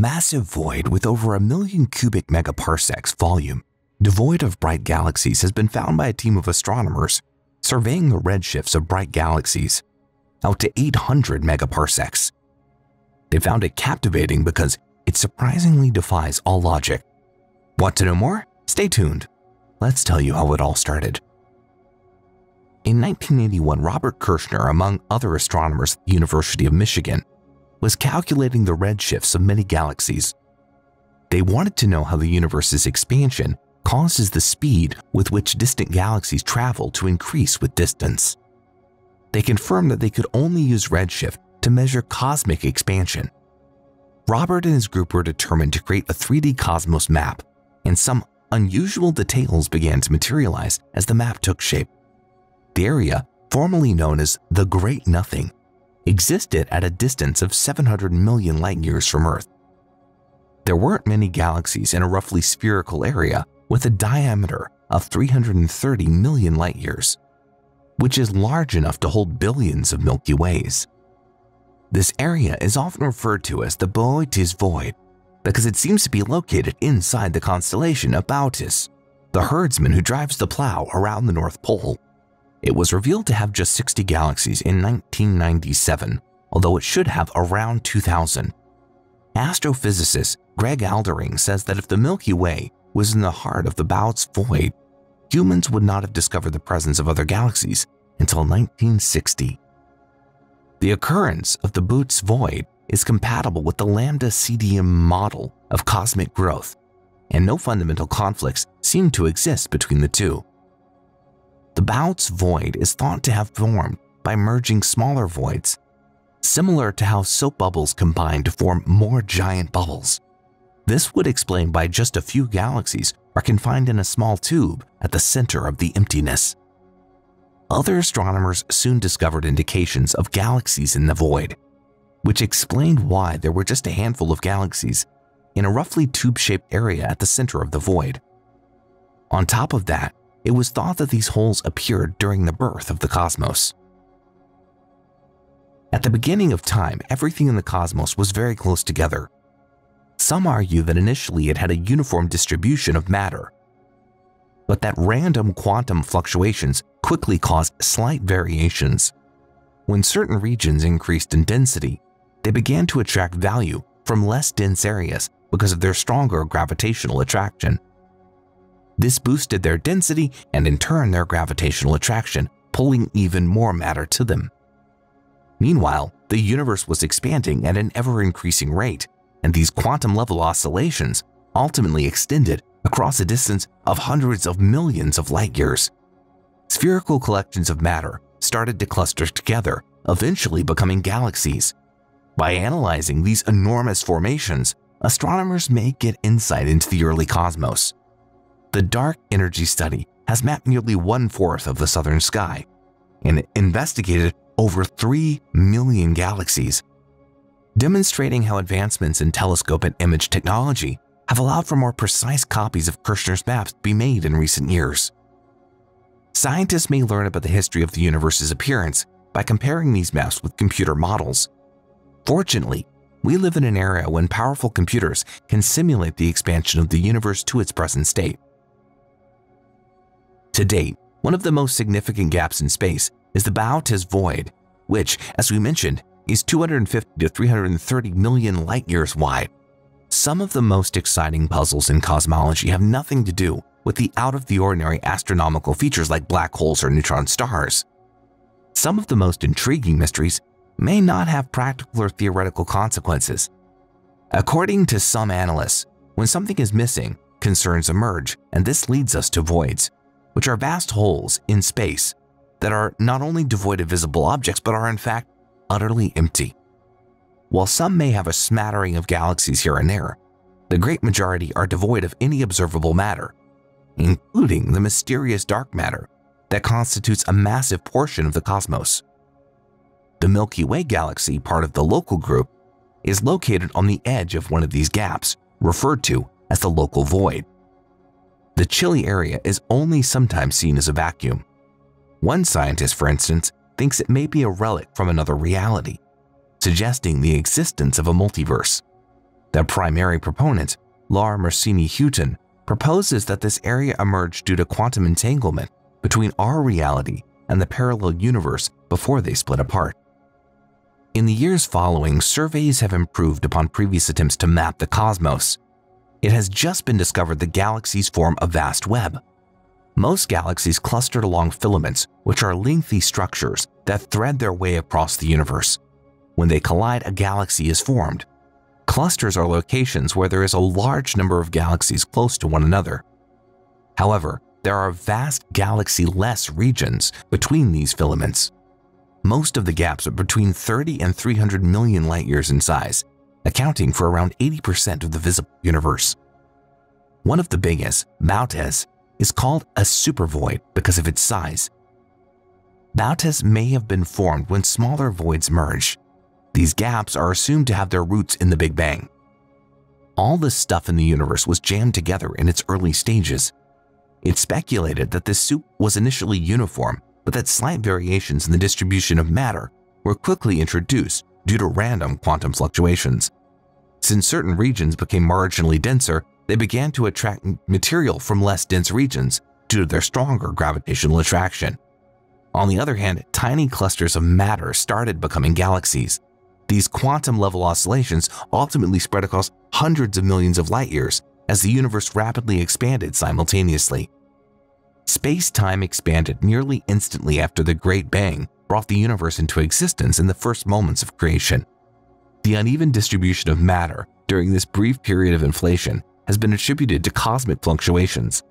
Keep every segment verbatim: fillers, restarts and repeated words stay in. massive void with over a million cubic megaparsecs volume, devoid of bright galaxies, has been found by a team of astronomers surveying the redshifts of bright galaxies out to eight hundred megaparsecs. They found it captivating because it surprisingly defies all logic. Want to know more? Stay tuned. Let's tell you how it all started. In nineteen eighty-one, Robert Kirshner, among other astronomers at the University of Michigan, was calculating the redshifts of many galaxies. They wanted to know how the universe's expansion causes the speed with which distant galaxies travel to increase with distance. They confirmed that they could only use redshift to measure cosmic expansion. Robert and his group were determined to create a three D cosmos map, and some unusual details began to materialize as the map took shape. The area, formerly known as the Great Nothing, existed at a distance of seven hundred million light-years from Earth. There weren't many galaxies in a roughly spherical area with a diameter of three hundred thirty million light-years, which is large enough to hold billions of Milky Ways. This area is often referred to as the Boötes void because it seems to be located inside the constellation of Boötes, the herdsman who drives the plow around the North Pole. It was revealed to have just sixty galaxies in nineteen ninety-seven, although it should have around two thousand. Astrophysicist Greg Aldering says that if the Milky Way was in the heart of the Boötes void, humans would not have discovered the presence of other galaxies until nineteen sixty. The occurrence of the Boötes void is compatible with the Lambda C D M model of cosmic growth, and no fundamental conflicts seem to exist between the two. The Boötes void is thought to have formed by merging smaller voids, similar to how soap bubbles combine to form more giant bubbles. This would explain why just a few galaxies are confined in a small tube at the center of the emptiness. Other astronomers soon discovered indications of galaxies in the void, which explained why there were just a handful of galaxies in a roughly tube-shaped area at the center of the void. On top of that, it was thought that these holes appeared during the birth of the cosmos. At the beginning of time, everything in the cosmos was very close together. Some argue that initially it had a uniform distribution of matter, but that random quantum fluctuations quickly caused slight variations. When certain regions increased in density, they began to attract value from less dense areas because of their stronger gravitational attraction. This boosted their density and in turn their gravitational attraction, pulling even more matter to them. Meanwhile, the universe was expanding at an ever-increasing rate, and these quantum-level oscillations ultimately extended across a distance of hundreds of millions of light-years. Spherical collections of matter started to cluster together, eventually becoming galaxies. By analyzing these enormous formations, astronomers may get insight into the early cosmos. The Dark Energy Study has mapped nearly one-fourth of the southern sky, and it investigated over three million galaxies, demonstrating how advancements in telescope and image technology have allowed for more precise copies of Kirshner's maps to be made in recent years. Scientists may learn about the history of the universe's appearance by comparing these maps with computer models. Fortunately, we live in an era when powerful computers can simulate the expansion of the universe to its present state. To date, one of the most significant gaps in space is the Boötes void, which, as we mentioned, is two hundred fifty to three hundred thirty million light-years wide. Some of the most exciting puzzles in cosmology have nothing to do with the out-of-the-ordinary astronomical features like black holes or neutron stars. Some of the most intriguing mysteries may not have practical or theoretical consequences. According to some analysts, when something is missing, concerns emerge, and this leads us to voids, which are vast holes in space that are not only devoid of visible objects but are in fact utterly empty. While some may have a smattering of galaxies here and there, the great majority are devoid of any observable matter, including the mysterious dark matter that constitutes a massive portion of the cosmos. The Milky Way galaxy, part of the Local group, is located on the edge of one of these gaps, referred to as the Local void. The chilly area is only sometimes seen as a vacuum. One scientist, for instance, thinks it may be a relic from another reality, suggesting the existence of a multiverse. Their primary proponent, Laura Mersini-Hutton, proposes that this area emerged due to quantum entanglement between our reality and the parallel universe before they split apart. In the years following, surveys have improved upon previous attempts to map the cosmos. It has just been discovered that galaxies form a vast web. Most galaxies clustered along filaments, which are lengthy structures that thread their way across the universe. When they collide, a galaxy is formed. Clusters are locations where there is a large number of galaxies close to one another. However, there are vast galaxy-less regions between these filaments. Most of the gaps are between thirty and three hundred million light-years in size, accounting for around eighty percent of the visible universe. One of the biggest, Boötes, is called a supervoid because of its size. Boötes may have been formed when smaller voids merge. These gaps are assumed to have their roots in the Big Bang. All this stuff in the universe was jammed together in its early stages. It's speculated that this soup was initially uniform, but that slight variations in the distribution of matter were quickly introduced due to random quantum fluctuations. Since certain regions became marginally denser, they began to attract material from less dense regions due to their stronger gravitational attraction. On the other hand, tiny clusters of matter started becoming galaxies. These quantum-level oscillations ultimately spread across hundreds of millions of light-years as the universe rapidly expanded simultaneously. Space-time expanded nearly instantly after the Great Bang brought the universe into existence in the first moments of creation. The uneven distribution of matter during this brief period of inflation has been attributed to cosmic fluctuations.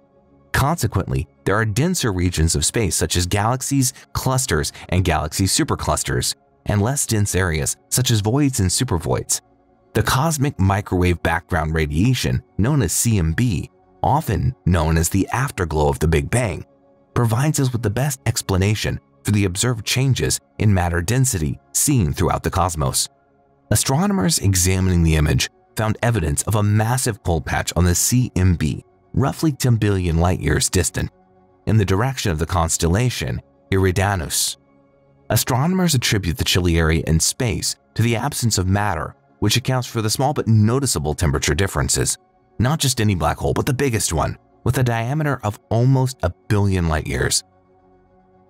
Consequently, there are denser regions of space such as galaxies, clusters, and galaxy superclusters, and less dense areas such as voids and supervoids. The cosmic microwave background radiation, known as C M B, often known as the afterglow of the Big Bang, provides us with the best explanation for the observed changes in matter density seen throughout the cosmos. Astronomers examining the image found evidence of a massive cold patch on the C M B, roughly ten billion light-years distant, in the direction of the constellation Eridanus. Astronomers attribute the chilly area in space to the absence of matter, which accounts for the small but noticeable temperature differences. Not just any black hole, but the biggest one, with a diameter of almost a billion light-years.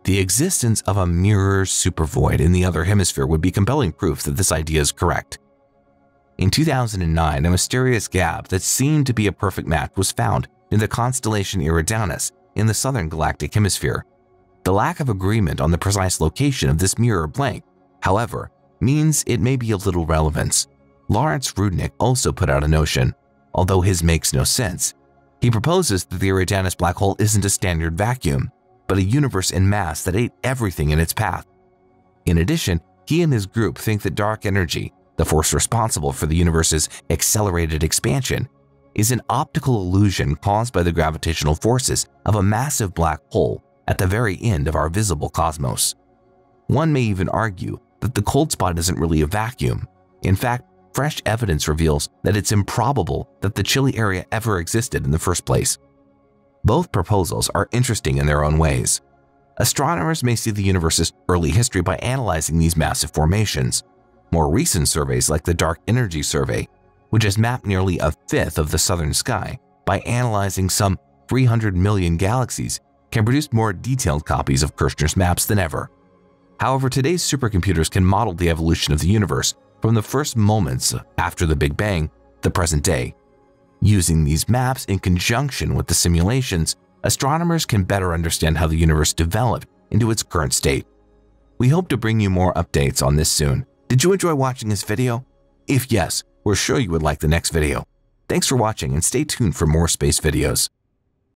The existence of a mirror supervoid in the other hemisphere would be compelling proof that this idea is correct. In two thousand nine, a mysterious gap that seemed to be a perfect match was found in the constellation Eridanus in the southern galactic hemisphere. The lack of agreement on the precise location of this mirror blank, however, means it may be of little relevance. Lawrence Rudnick also put out a notion, although his makes no sense. He proposes that the Eridanus black hole isn't a standard vacuum, but a universe in mass that ate everything in its path. In addition, he and his group think that dark energy, the force responsible for the universe's accelerated expansion, is an optical illusion caused by the gravitational forces of a massive black hole at the very end of our visible cosmos. One may even argue that the cold spot isn't really a vacuum. In fact, fresh evidence reveals that it's improbable that the chilly area ever existed in the first place. Both proposals are interesting in their own ways. Astronomers may see the universe's early history by analyzing these massive formations. More recent surveys like the Dark Energy Survey, which has mapped nearly a fifth of the southern sky by analyzing some three hundred million galaxies, can produce more detailed copies of Kirshner's maps than ever. However, today's supercomputers can model the evolution of the universe from the first moments after the Big Bang, the present day. Using these maps in conjunction with the simulations, astronomers can better understand how the universe developed into its current state. We hope to bring you more updates on this soon. Did you enjoy watching this video? If yes, we're sure you would like the next video. Thanks for watching and stay tuned for more space videos.